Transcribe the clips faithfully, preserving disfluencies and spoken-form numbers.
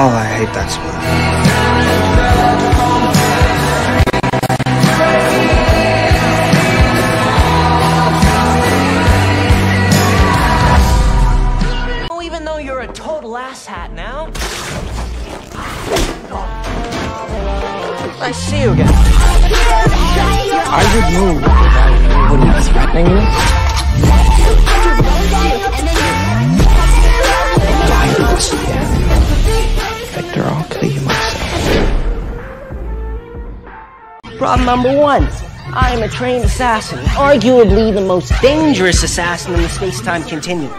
Oh, I hate that split. Oh, even though you're a total asshat now. I see you again. I would move if I wouldn't be threatening you. Why do this again? Victor, I'll kill you myself. Problem number one. I am a trained assassin. Arguably the most dangerous assassin in the space-time continuum.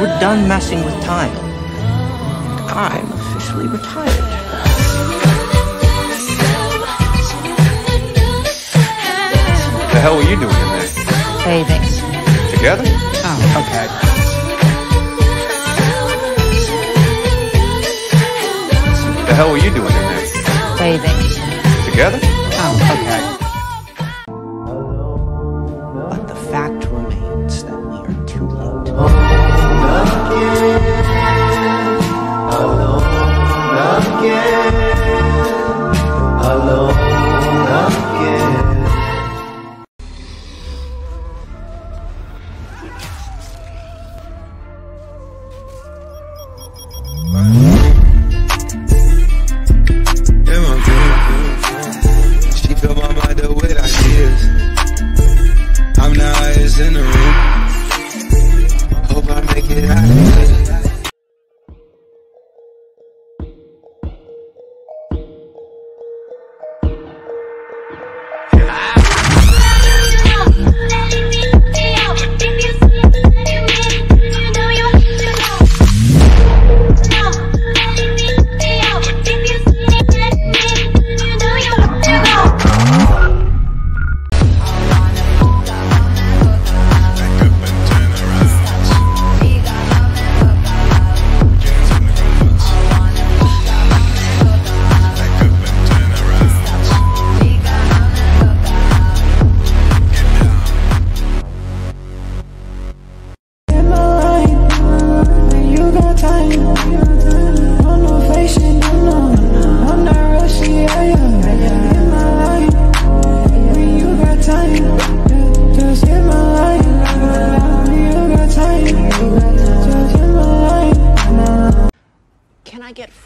We're done messing with time. I'm officially retired. What the hell were you doing in there? Saving. Together? Oh, okay. What the hell were you doing in there? Saving. Together? Oh, okay.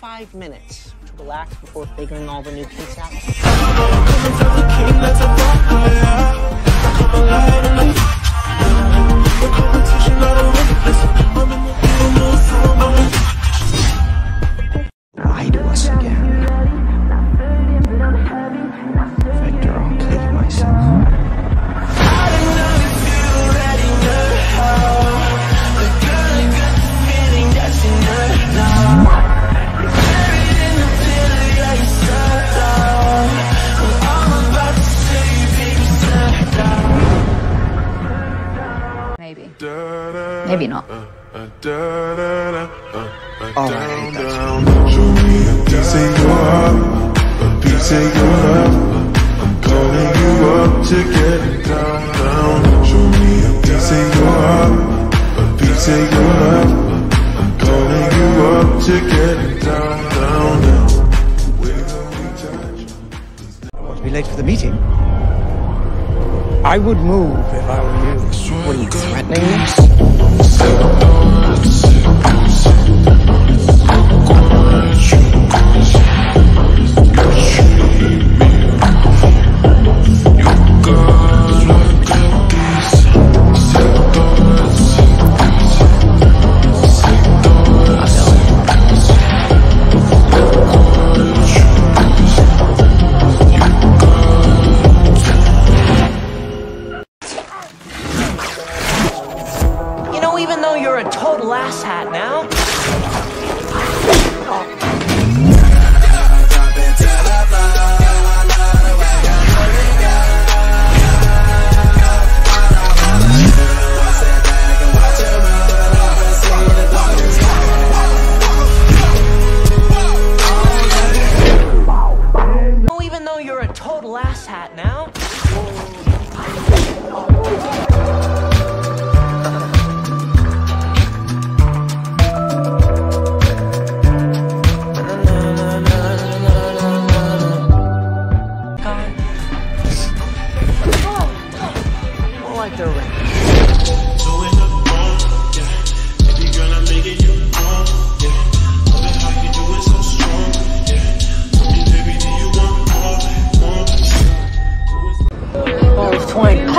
Five minutes to relax before figuring all the new kinks out. Lie to us again. Victor, I'll kill you myself. Maybe not. Oh, I want to be late for the meeting. I would move if I were you. What are you, threatening me? Last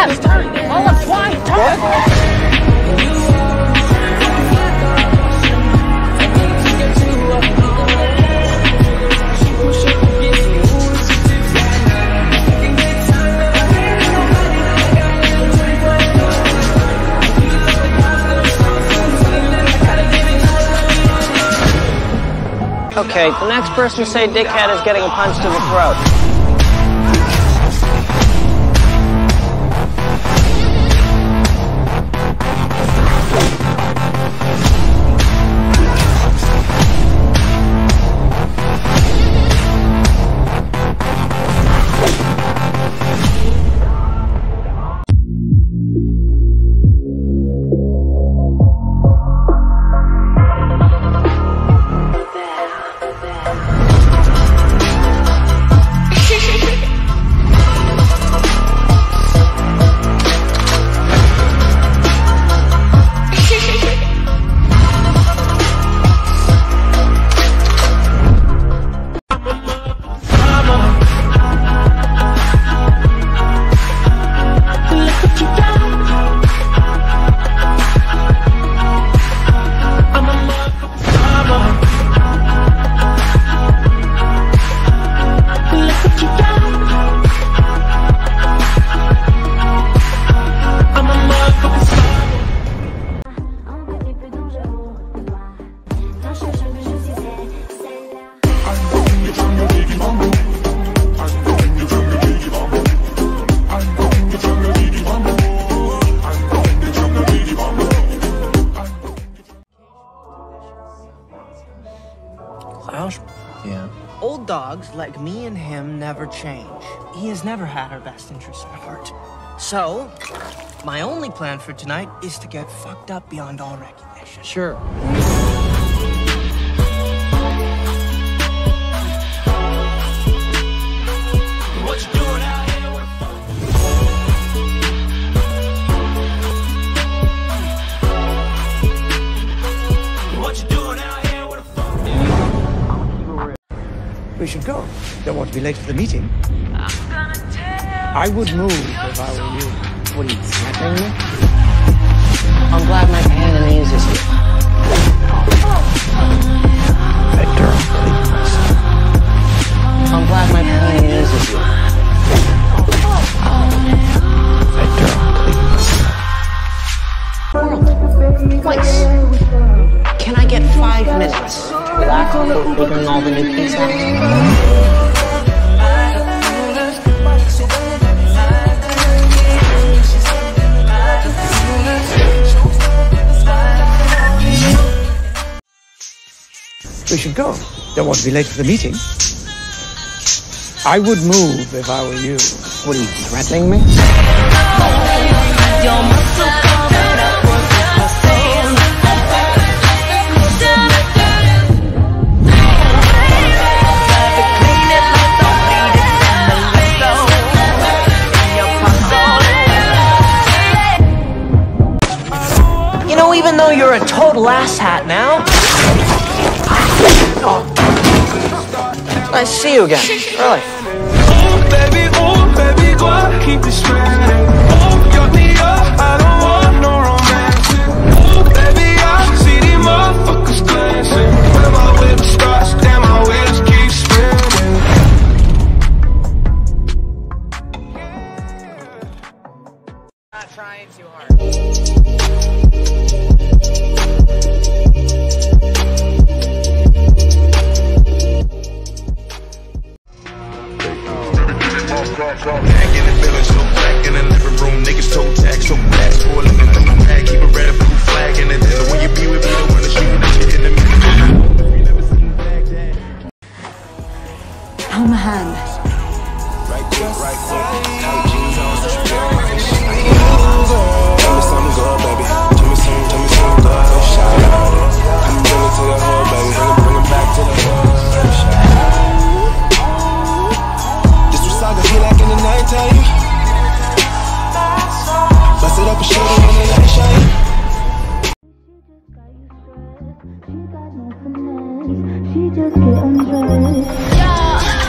Turn, turn, roll up twice, turn. Okay, the next person to say dickhead is getting a punch to the throat. Yeah. Old dogs like me and him never change. He has never had our best interests at heart. So, my only plan for tonight is to get fucked up beyond all recognition. Sure. We should go. They won't be late for the meeting. I'm gonna tell I would move if I were you. What are you, snapping me? I'm glad my hand and knees is here. Victor, please. I'm glad my hand and knees is here. Victor, please. World, place. Can I get five minutes? Black on it, we're doing all the new things out. We should go. They won't be late for the meeting. I would move if I were you. What are you, threatening me? You know, even though you're a total asshat now, nice to see you again. Really. Oh baby, oh baby, go out, keep this stranded. Oh, got me up, I don't want no romance. Oh baby, I see these motherfuckers glancing. When my whip starts, damn, my wheels keep spinning. Not trying too hard. Hold my hand. Right there, right there. Tight jeans on, such a girl. Tell me something good, baby. Tell me something, tell me something good. Shout out. Come bring it to the hood, baby. Come bring it back to the hood. This was saga, feel like in the night time. Bust it up and show you in the light shine. She just got you stressed. She just get undressed. Yeah.